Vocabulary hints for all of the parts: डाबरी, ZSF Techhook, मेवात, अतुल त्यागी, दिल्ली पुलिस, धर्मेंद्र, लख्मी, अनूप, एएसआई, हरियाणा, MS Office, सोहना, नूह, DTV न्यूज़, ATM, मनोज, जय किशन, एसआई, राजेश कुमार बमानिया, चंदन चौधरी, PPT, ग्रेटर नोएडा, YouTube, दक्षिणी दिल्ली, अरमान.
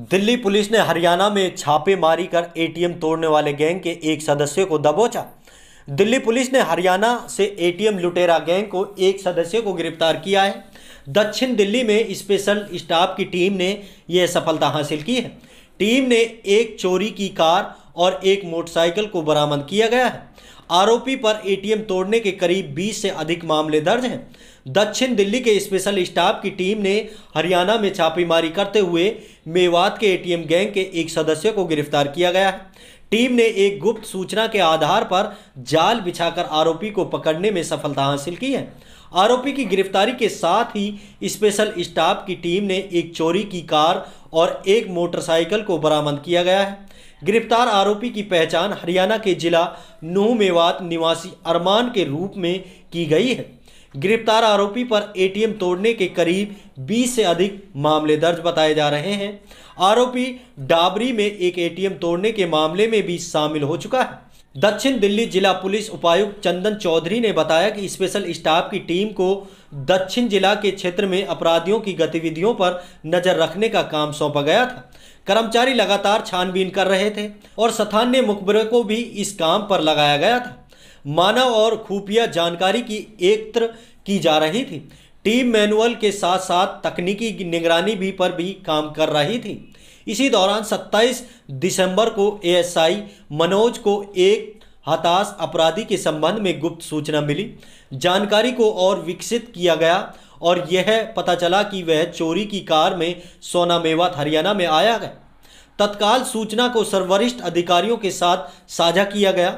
दिल्ली पुलिस ने हरियाणा में छापेमारी कर एटीएम तोड़ने वाले गैंग के एक सदस्य को दबोचा। दिल्ली पुलिस ने हरियाणा से एटीएम लुटेरा गैंग को एक सदस्य को गिरफ्तार किया है। दक्षिण दिल्ली में स्पेशल स्टाफ की टीम ने यह सफलता हासिल की है। टीम ने एक चोरी की कार और एक मोटरसाइकिल को बरामद किया गया है। आरोपी पर एटीएम तोड़ने के करीब 20 से अधिक मामले दर्ज हैं। दक्षिण दिल्ली के स्पेशल स्टाफ की टीम ने हरियाणा में छापेमारी करते हुए मेवात के एटीएम गैंग के एक सदस्य को गिरफ्तार किया गया है। टीम ने एक गुप्त सूचना के आधार पर जाल बिछाकर आरोपी को पकड़ने में सफलता हासिल की है। आरोपी की गिरफ्तारी के साथ ही स्पेशल स्टाफ की टीम ने एक चोरी की कार और एक मोटरसाइकिल को बरामद किया गया है। गिरफ्तार आरोपी की पहचान हरियाणा के जिला नूह मेवात निवासी अरमान के रूप में की गई है। गिरफ्तार आरोपी पर एटीएम तोड़ने के करीब 20 से अधिक मामले दर्ज बताए जा रहे हैं। आरोपी डाबरी में एक एटीएम तोड़ने के मामले में भी शामिल हो चुका है। दक्षिण दिल्ली जिला पुलिस उपायुक्त चंदन चौधरी ने बताया कि स्पेशल स्टाफ की टीम को दक्षिण जिला के क्षेत्र में अपराधियों की गतिविधियों पर नजर रखने का काम सौंपा गया था। कर्मचारी लगातार छानबीन कर रहे थे और स्थानीय मुखबिरों को भी इस काम पर लगाया गया था। मानव और खुफिया जानकारी की एकत्र की जा रही थी। टीम मैनुअल के साथ साथ तकनीकी निगरानी भी पर भी काम कर रही थी। इसी दौरान 27 दिसंबर को एएसआई मनोज को एक हताश अपराधी के संबंध में गुप्त सूचना मिली। जानकारी को और विकसित किया गया और यह पता चला कि वह चोरी की कार में सोहना मेवात हरियाणा में आया है। तत्काल सूचना को सर्वरिष्ठ अधिकारियों के साथ साझा किया गया।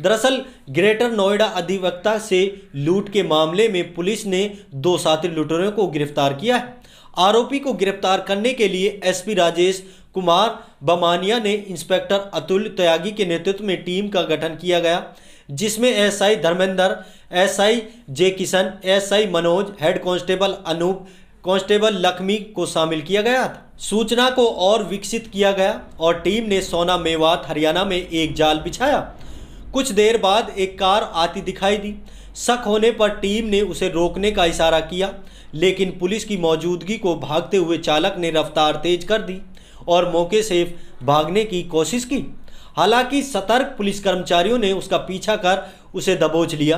दरअसल ग्रेटर नोएडा अधिवक्ता से लूट के मामले में पुलिस ने 2 साथी लुटेरों को गिरफ्तार किया है। आरोपी को गिरफ्तार करने के लिए एसपी राजेश कुमार बमानिया ने इंस्पेक्टर अतुल त्यागी के नेतृत्व में टीम का गठन किया गया, जिसमें एसआई धर्मेंद्र, एसआई जय किशन, एसआई मनोज, head constable अनूप, constable लख्मी को शामिल किया गया था। सूचना को और विकसित किया गया और टीम ने सोहना मेवात हरियाणा में एक जाल बिछाया। कुछ देर बाद एक कार आती दिखाई दी। शक होने पर टीम ने उसे रोकने का इशारा किया, लेकिन पुलिस की मौजूदगी को भागते हुए चालक ने रफ्तार तेज कर दी और मौके से भागने की कोशिश की। हालांकि सतर्क पुलिस कर्मचारियों ने उसका पीछा कर उसे दबोच लिया।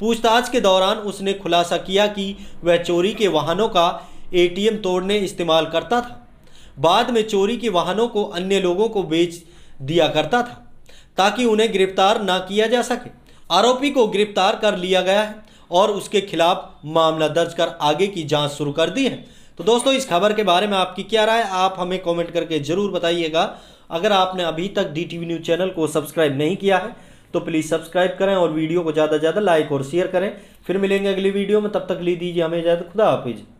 पूछताछ के दौरान उसने खुलासा किया कि वह चोरी के वाहनों का एटीएम तोड़ने इस्तेमाल करता था। बाद में चोरी के वाहनों को अन्य लोगों को बेच दिया करता था ताकि उन्हें गिरफ्तार ना किया जा सके। आरोपी को गिरफ्तार कर लिया गया है और उसके खिलाफ मामला दर्ज कर आगे की जांच शुरू कर दी है। तो दोस्तों, इस खबर के बारे में आपकी क्या राय है? आप हमें कमेंट करके ज़रूर बताइएगा। अगर आपने अभी तक DTV न्यूज़ चैनल को सब्सक्राइब नहीं किया है तो प्लीज़ सब्सक्राइब करें और वीडियो को ज़्यादा से ज़्यादा लाइक और शेयर करें। फिर मिलेंगे अगली वीडियो में, तब तक लीजिए हमें इजाज़त। खुदा हाफिज़।